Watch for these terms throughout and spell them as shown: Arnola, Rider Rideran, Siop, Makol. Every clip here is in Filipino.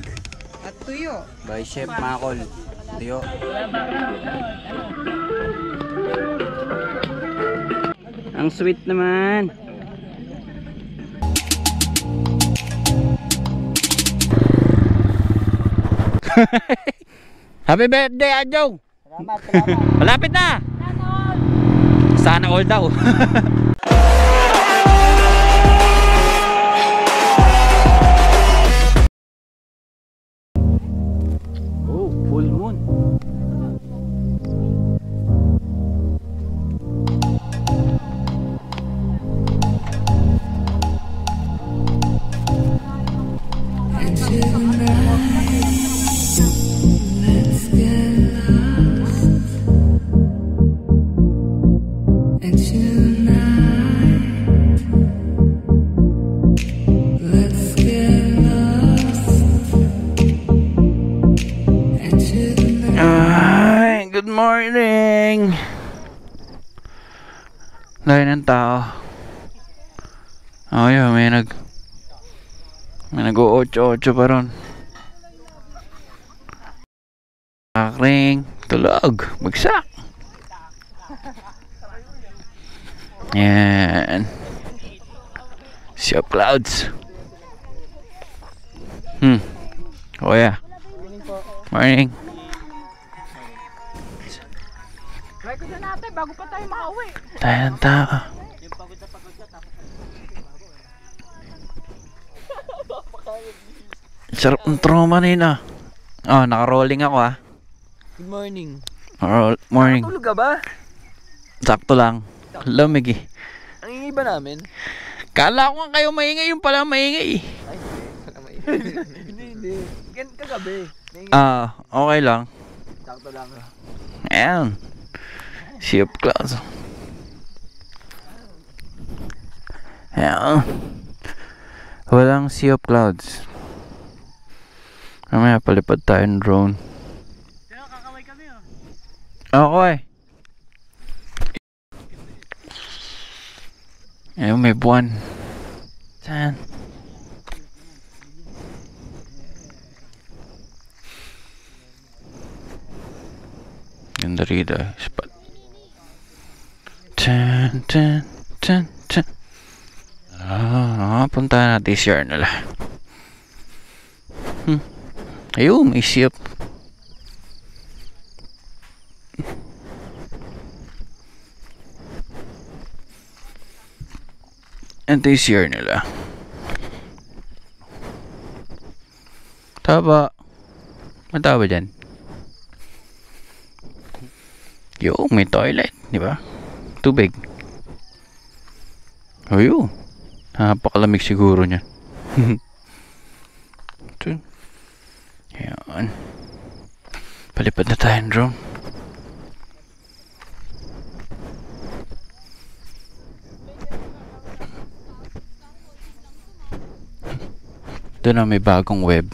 Rideran. At tuyo. By Chef Makol. Tuyo. Ang sweet naman. Happy birthday, Adjo. Salamat, salamat. Malapit na. Sana all daw. Oh, full moon. Morning. Layo ng tao. Ayun, may nag-o-ocho-ocho pa ron. Akling, tulog, magsak. Yan. Siop clouds. Oh yeah. Morning. Kunin natin bago pa tayo mauwi. Tayo ng tao. Sarap ng trauma na yun ah. Oh, naka-rolling ako ah. Good morning. Morning. Nakatulog ka ba? Sakto lang. Lamig eh. Ang ingay ba namin? Kala ko nga kayo maingay, yung pala maingay eh. Ay, hindi. Kagabi. Okay lang. Sakto lang ah. Ayan. Siop clouds. Ayan. Walang siop clouds. Mamaya palipad tayo ng drone. Kaya kakaway kami oh. Okay. Ayan, may buwan. Saan? Ganda rito spot. Punta natin si Arnola. Ayun, may siop. Ito yung si Arnola. Taba. Mataba dyan. Yo, may toilet, di ba? Tubig. Ayun. Napakalamig siguro niya. Ayan. Palipad na tayo ng drone. Doon na may bagong web.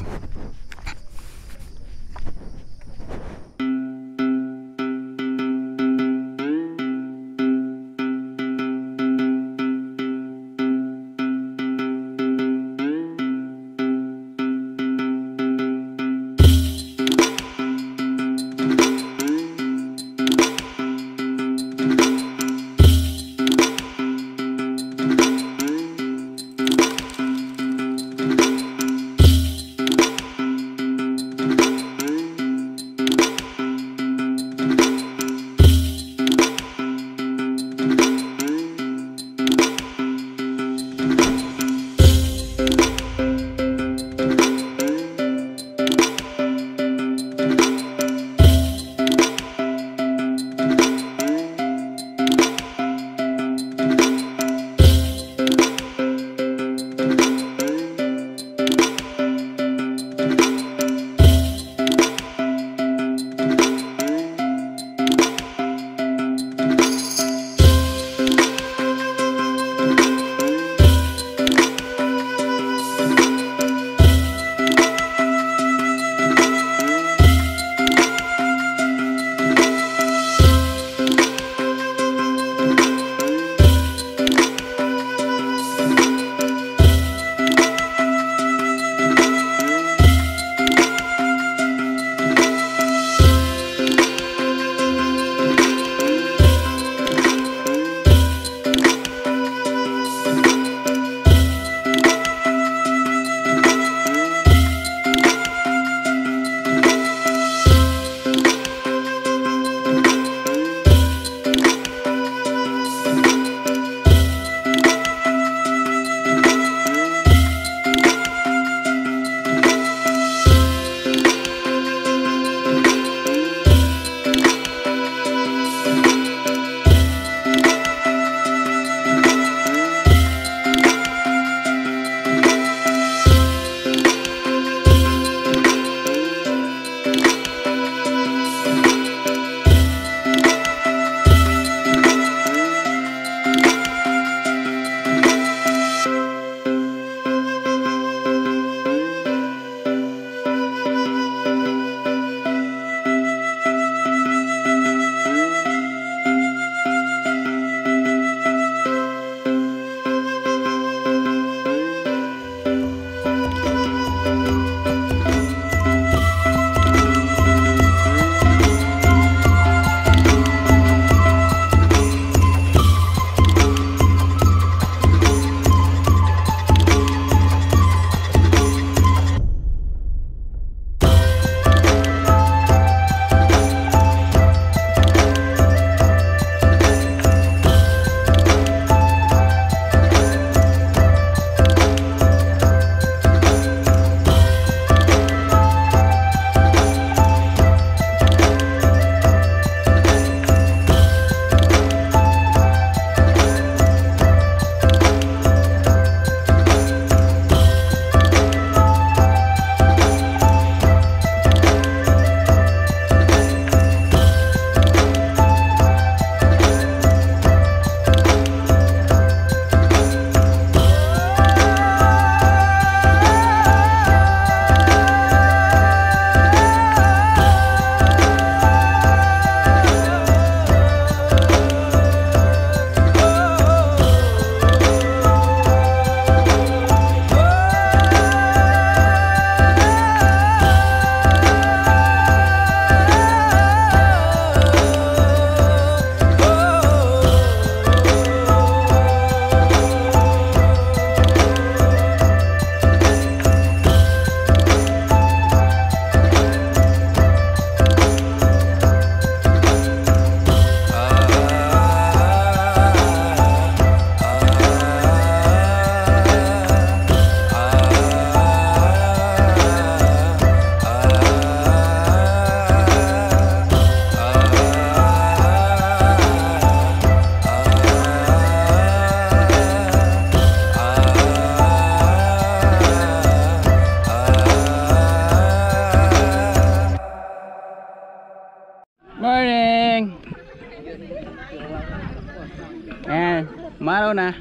Ayan, umaraw na.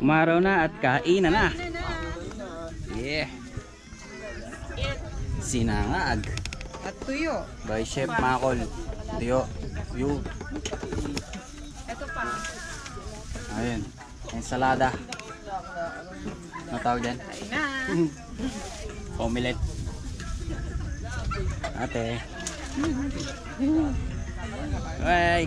Umaraw na at kainan na. Yeah. Sinangag at tuyo. By Chef Makol. Tuyo. Tuyo. Ito pa. Ayun. Ensalada. Ano tawag dyan? Omelette. Ate. Ay.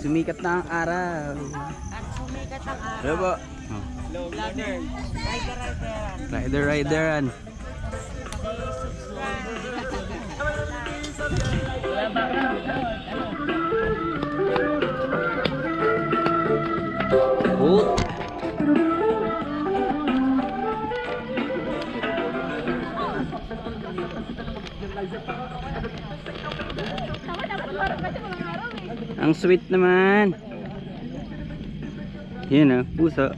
Sumikat na ang araw. At sumikat ang araw. Hello po. Rider. Rider Rideran. Good. Ang sweet naman. Yan ah, puso.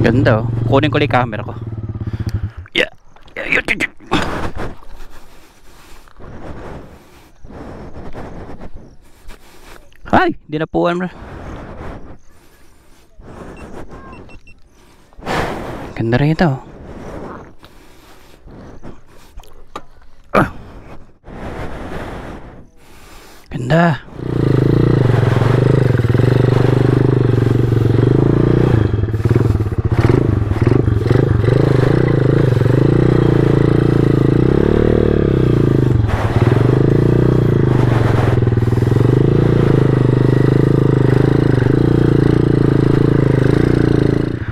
Ganda oh. Kunin ko lang yung camera ko. Yeah. Ay, hindi na puwan bro. Ganda rin ito oh. Ganda.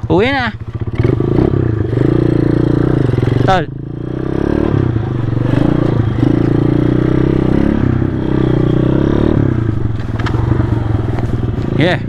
Uwi na tol. Yeah.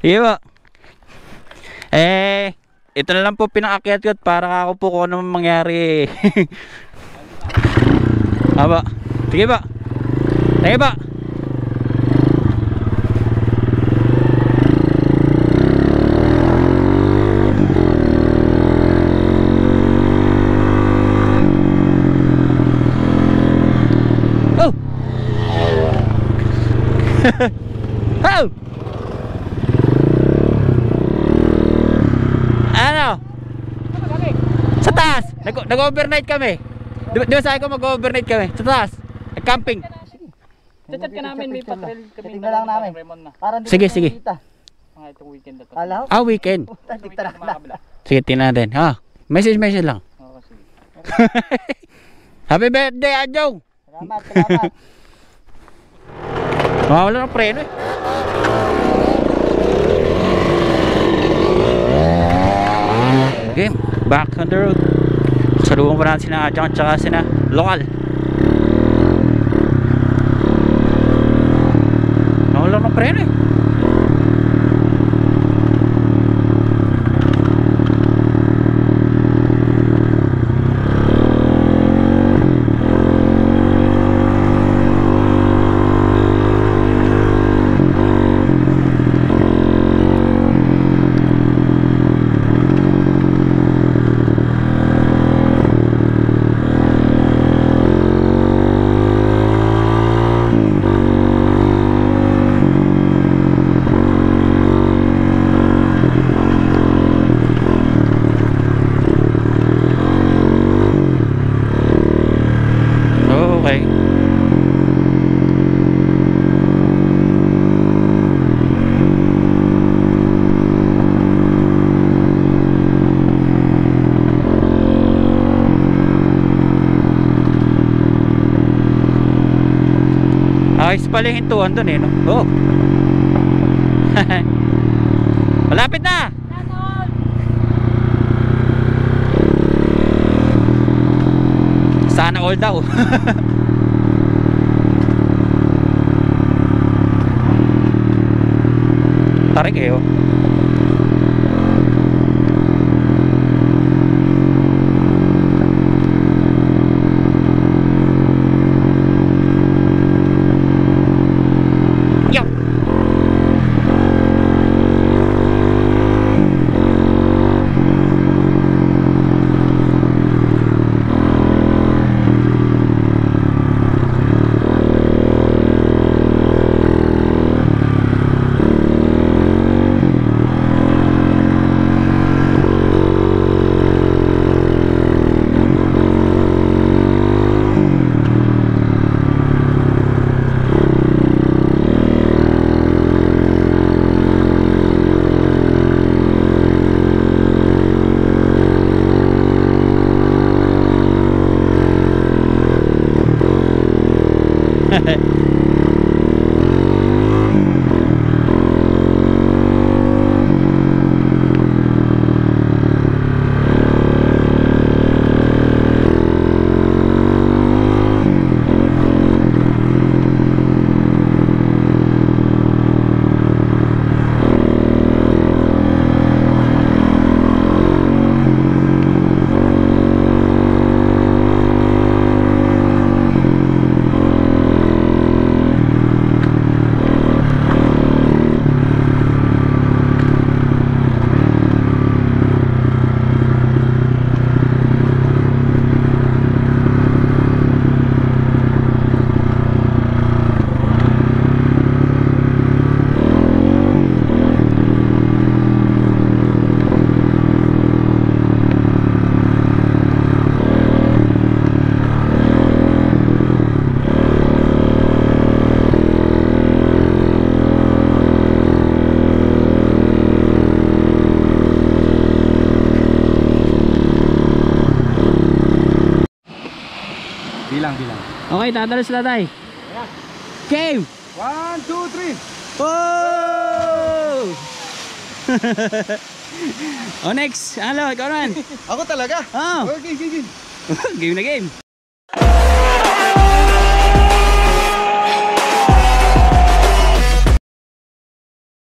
Iba. Eh, ito na lang po pinakaakyat ko para ako po kung ano mangyari. Aba. Sige ba? Sige ba? Oh. Oh. Sa taas, nag-overnight kami. Di ba sabi ko mag-overnight kami? Sa taas, nag-camping. Chat-chat ka namin, may patrol kami. Tignan lang namin. Sige, sige. Ah, weekend. Sige, tignan natin. Message lang. Happy birthday, Adjong! Salamat, salamat. Wala ng preno eh. Okay, back on the road. Salubong pa natin sina Adjang at saka sina Lokal. Nawala ng preno eh. Ayos pala yung hintuan dun eh, no? Oh. Malapit na! Sana all daw. Tarik eh, oh. Okay, tatalos na tayo. Game! 1, 2, 3. Wow! O next, ano, ikaw naman. Ako talaga? Oo. Oh. Okay, game. Game na game.